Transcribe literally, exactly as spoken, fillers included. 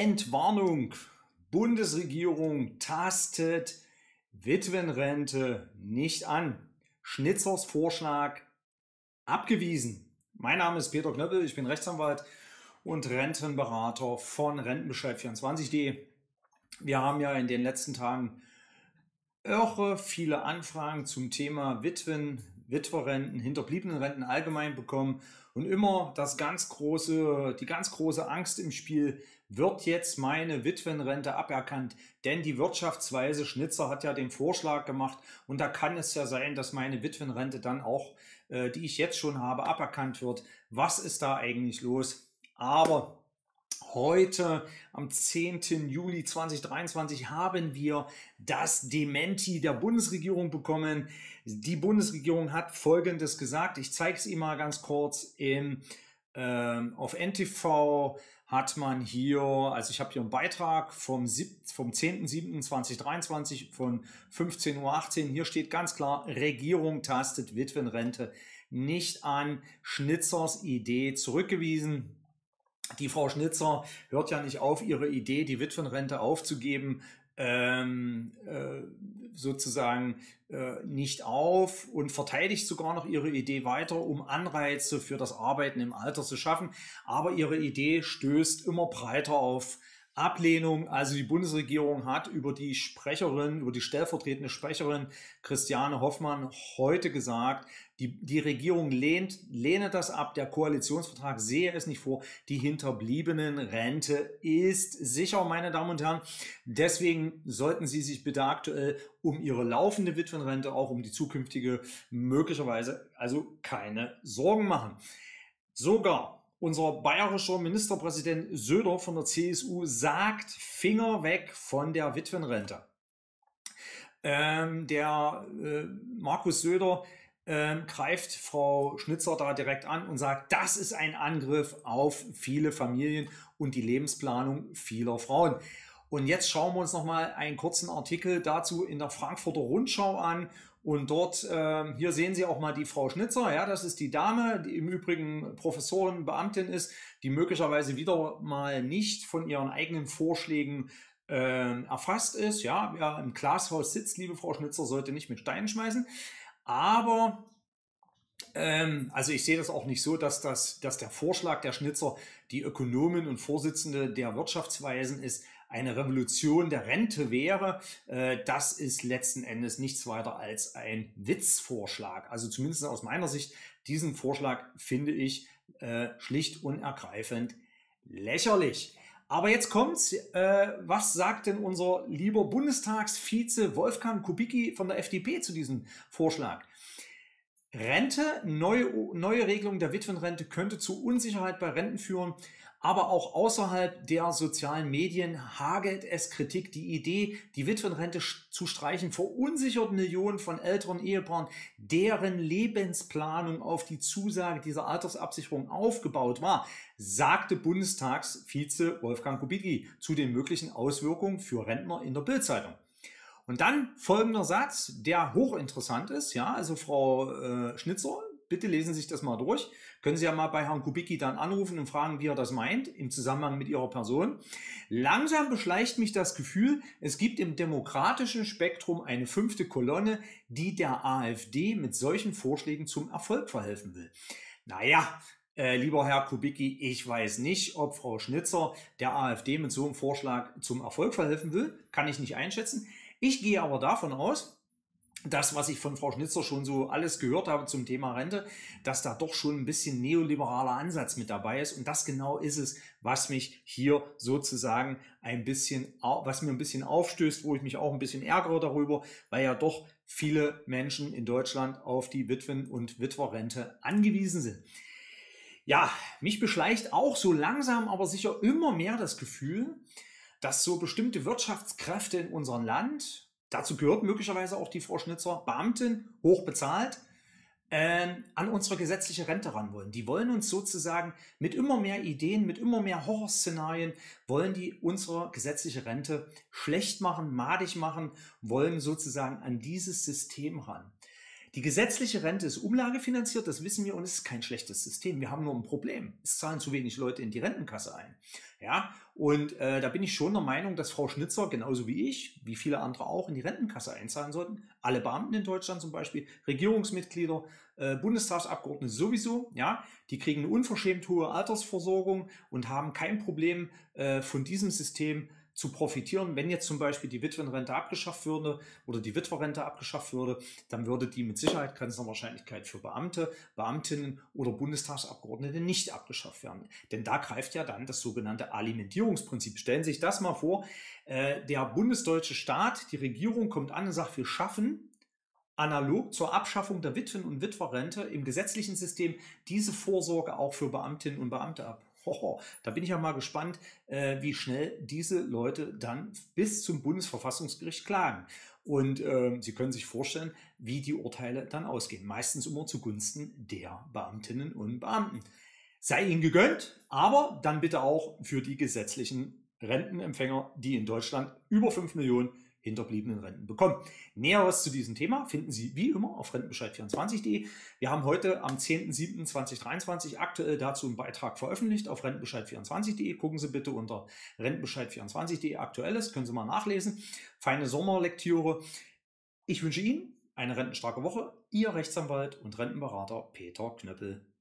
Entwarnung, Bundesregierung tastet Witwenrente nicht an. Schnitzers Vorschlag abgewiesen. Mein Name ist Peter Knöppel, ich bin Rechtsanwalt und Rentenberater von rentenbescheid vierundzwanzig punkt de. Wir haben ja in den letzten Tagen irre viele Anfragen zum Thema Witwen, Witwerrenten, Hinterbliebenenrenten allgemein bekommen und immer das ganz große, die ganz große Angst im Spiel: Wird jetzt meine Witwenrente aberkannt? Denn die Wirtschaftsweise Schnitzer hat ja den Vorschlag gemacht und da kann es ja sein, dass meine Witwenrente dann auch, äh, die ich jetzt schon habe, aberkannt wird. Was ist da eigentlich los? Aber heute am zehnten Juli zweitausenddreiundzwanzig haben wir das Dementi der Bundesregierung bekommen. Die Bundesregierung hat Folgendes gesagt. Ich zeige es Ihnen mal ganz kurz. Im, ähm, auf N T V hat man hier, also ich habe hier einen Beitrag vom, vom zehnten siebten zweitausenddreiundzwanzig von fünfzehn Uhr achtzehn. Hier steht ganz klar: Regierung tastet Witwenrente nicht an. Schnitzers Idee zurückgewiesen. Die Frau Schnitzer hört ja nicht auf, ihre Idee, die Witwenrente aufzugeben, ähm, äh, sozusagen äh, nicht auf und verteidigt sogar noch ihre Idee weiter, um Anreize für das Arbeiten im Alter zu schaffen. Aber ihre Idee stößt immer breiter auf Ablehnung. Also die Bundesregierung hat über die Sprecherin, über die stellvertretende Sprecherin Christiane Hoffmann heute gesagt, die, die Regierung lehnt, lehne das ab, der Koalitionsvertrag sehe es nicht vor, die Hinterbliebenenrente ist sicher, meine Damen und Herren. Deswegen sollten Sie sich bitte aktuell um Ihre laufende Witwenrente, auch um die zukünftige möglicherweise, also keine Sorgen machen. Sogar unser bayerischer Ministerpräsident Söder von der C S U sagt: Finger weg von der Witwenrente. Ähm, der äh, Markus Söder ähm, greift Frau Schnitzer da direkt an und sagt, das ist ein Angriff auf viele Familien und die Lebensplanung vieler Frauen. Und jetzt schauen wir uns nochmal einen kurzen Artikel dazu in der Frankfurter Rundschau an. Und dort, äh, hier sehen Sie auch mal die Frau Schnitzer, ja, das ist die Dame, die im Übrigen Professorin, Beamtin ist, die möglicherweise wieder mal nicht von ihren eigenen Vorschlägen äh, erfasst ist. Ja, wer im Glashaus sitzt, liebe Frau Schnitzer, sollte nicht mit Steinen schmeißen. Aber, ähm, also ich sehe das auch nicht so, dass, das, dass der Vorschlag der Schnitzer, die Ökonomin und Vorsitzende der Wirtschaftsweisen ist, eine Revolution der Rente wäre. Das ist letzten Endes nichts weiter als ein Witzvorschlag. Also zumindest aus meiner Sicht, diesen Vorschlag finde ich schlicht und ergreifend lächerlich. Aber jetzt kommt's. Was sagt denn unser lieber Bundestagsvize Wolfgang Kubicki von der F D P zu diesem Vorschlag? Rente, neue, neue Regelung der Witwenrente könnte zu Unsicherheit bei Renten führen, aber auch außerhalb der sozialen Medien hagelt es Kritik. Die Idee, die Witwenrente zu streichen, verunsichert Millionen von älteren Ehepaaren, deren Lebensplanung auf die Zusage dieser Altersabsicherung aufgebaut war, sagte Bundestagsvize Wolfgang Kubicki zu den möglichen Auswirkungen für Rentner in der Bildzeitung. Und dann folgender Satz, der hochinteressant ist. Ja, also Frau äh, Schnitzer, bitte lesen Sie sich das mal durch. Können Sie ja mal bei Herrn Kubicki dann anrufen und fragen, wie er das meint, im Zusammenhang mit Ihrer Person. Langsam beschleicht mich das Gefühl, es gibt im demokratischen Spektrum eine fünfte Kolonne, die der AfD mit solchen Vorschlägen zum Erfolg verhelfen will. Naja, äh, lieber Herr Kubicki, ich weiß nicht, ob Frau Schnitzer der AfD mit so einem Vorschlag zum Erfolg verhelfen will. Kann ich nicht einschätzen. Ich gehe aber davon aus, das, was ich von Frau Schnitzer schon so alles gehört habe zum Thema Rente, dass da doch schon ein bisschen neoliberaler Ansatz mit dabei ist. Und das genau ist es, was mich hier sozusagen ein bisschen, was mir ein bisschen aufstößt, wo ich mich auch ein bisschen ärgere darüber, weil ja doch viele Menschen in Deutschland auf die Witwen- und Witwerrente angewiesen sind. Ja, mich beschleicht auch so langsam, aber sicher immer mehr das Gefühl, dass so bestimmte Wirtschaftskräfte in unserem Land, dazu gehört möglicherweise auch die Frau Schnitzer, Beamtin, hoch bezahlt, äh, an unsere gesetzliche Rente ran wollen. Die wollen uns sozusagen mit immer mehr Ideen, mit immer mehr Horrorszenarien, wollen die unsere gesetzliche Rente schlecht machen, madig machen, wollen sozusagen an dieses System ran. Die gesetzliche Rente ist umlagefinanziert, das wissen wir, und es ist kein schlechtes System. Wir haben nur ein Problem. Es zahlen zu wenig Leute in die Rentenkasse ein. Ja, und äh, da bin ich schon der Meinung, dass Frau Schnitzer, genauso wie ich, wie viele andere auch, in die Rentenkasse einzahlen sollten. Alle Beamten in Deutschland zum Beispiel, Regierungsmitglieder, äh, Bundestagsabgeordnete sowieso, ja, die kriegen eine unverschämt hohe Altersversorgung und haben kein Problem, äh, von diesem System zu profitieren. Wenn jetzt zum Beispiel die Witwenrente abgeschafft würde oder die Witwerrente abgeschafft würde, dann würde die mit Sicherheit grenzender Wahrscheinlichkeit für Beamte, Beamtinnen oder Bundestagsabgeordnete nicht abgeschafft werden. Denn da greift ja dann das sogenannte Alimentierungsprinzip. Stellen Sie sich das mal vor, äh, der bundesdeutsche Staat, die Regierung kommt an und sagt, wir schaffen analog zur Abschaffung der Witwen- und Witwerrente im gesetzlichen System diese Vorsorge auch für Beamtinnen und Beamte ab. Hoho, da bin ich ja mal gespannt, äh, wie schnell diese Leute dann bis zum Bundesverfassungsgericht klagen. Und äh, Sie können sich vorstellen, wie die Urteile dann ausgehen. Meistens immer zugunsten der Beamtinnen und Beamten. Sei ihnen gegönnt, aber dann bitte auch für die gesetzlichen Rentenempfänger, die in Deutschland über fünf Millionen hinterbliebenen Renten bekommen. Näheres zu diesem Thema finden Sie wie immer auf rentenbescheid vierundzwanzig punkt de. Wir haben heute am zehnten siebten zweitausenddreiundzwanzig aktuell dazu einen Beitrag veröffentlicht auf rentenbescheid vierundzwanzig punkt de. Gucken Sie bitte unter rentenbescheid vierundzwanzig punkt de Aktuelles, können Sie mal nachlesen. Feine Sommerlektüre. Ich wünsche Ihnen eine rentenstarke Woche. Ihr Rechtsanwalt und Rentenberater Peter Knöppel.